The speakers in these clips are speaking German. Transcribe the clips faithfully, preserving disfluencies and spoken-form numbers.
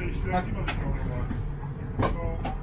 actually flexible for a while. So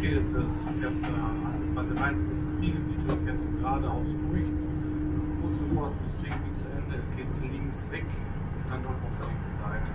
Mercedes ist, fährst du äh, rein ins Industriegebiet, dann fährst du geradeaus durch, kurz bevor das Industriegebiet zu Ende ist, geht es links weg und dann doch auf der linken Seite.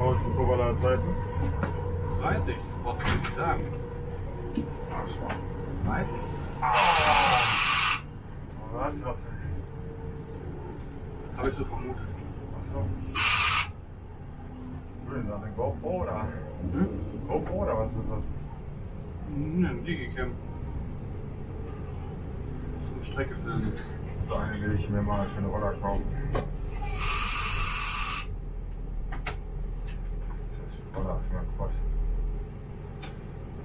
Brauche ich vor meiner Zeit? Das weiß ich, das brauchst du nicht sagen. Arschloch. Weiß ich. Ah. Was ist das denn? Habe ich so vermutet. Achso. Was ist denn da? Eine GoPro oder? Hm? GoPro oder was ist das? Ne, ein DigiCam. Zum Strecke filmen. So eine will ich mir mal für eine Roller kaufen. Oder für mein Quad.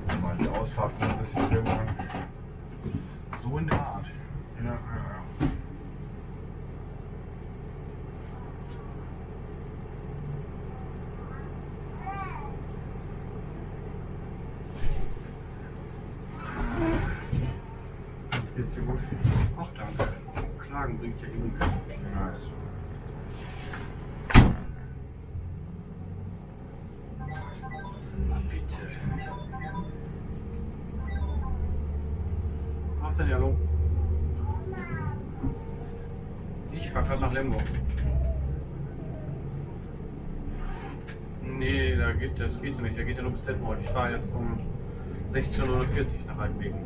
Wenn man die Ausfahrt ein bisschen filmen kann. So in der Art. In der, ja, ja. Jetzt geht's dir gut. Ach, danke. Klagen bringt ja genug. Ja, ist schon. Was denn, hallo? Ich fahr grad nach Lemgo. Nee, da geht, das geht ja nicht, da geht ja nur bis Detmold. Ich fahr jetzt um sechzehn Uhr vierzig nach Altbeken.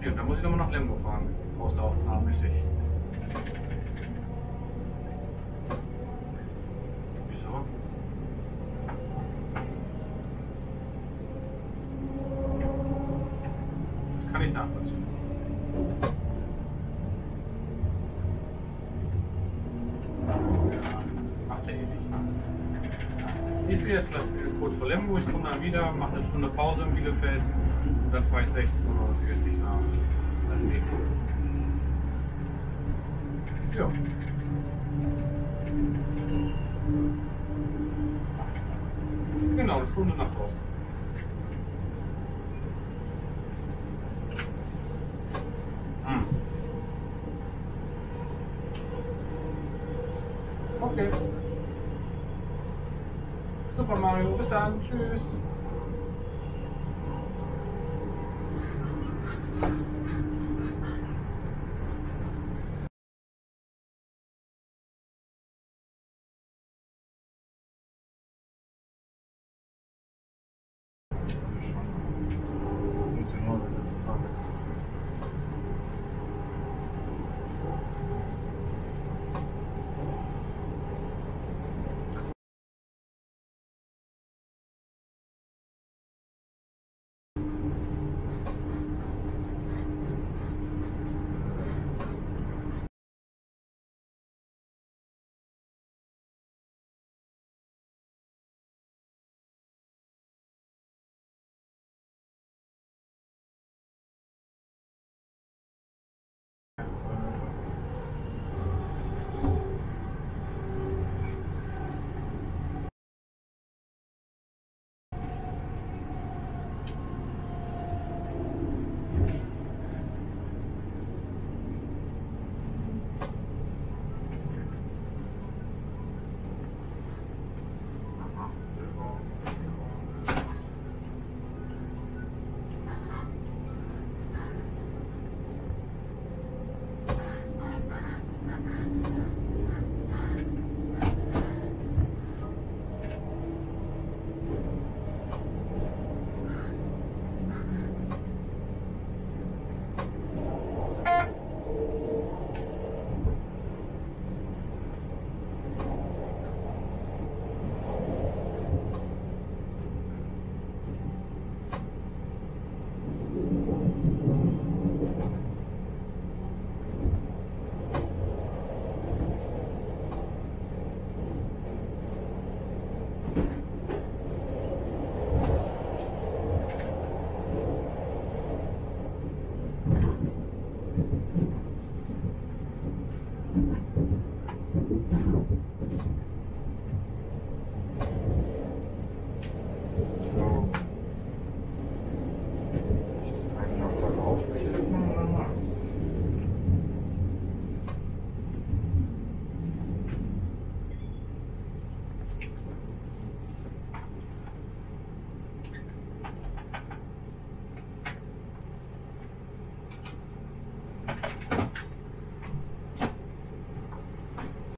Ja, da muss ich nochmal nach Lemgo fahren. Aus der Aufnahmemäßig. Nachvollziehen. Macht er eh nicht. Ich gehe jetzt gleich kurz vor Lemgo, ich komme dann wieder, mache eine Stunde Pause in Bielefeld und dann fahre ich sechzehn Uhr vierzig nach. Dann geht's gut. Ja. Genau, eine Stunde nach draußen. Okay. Super Mario, bis dann, tschüss.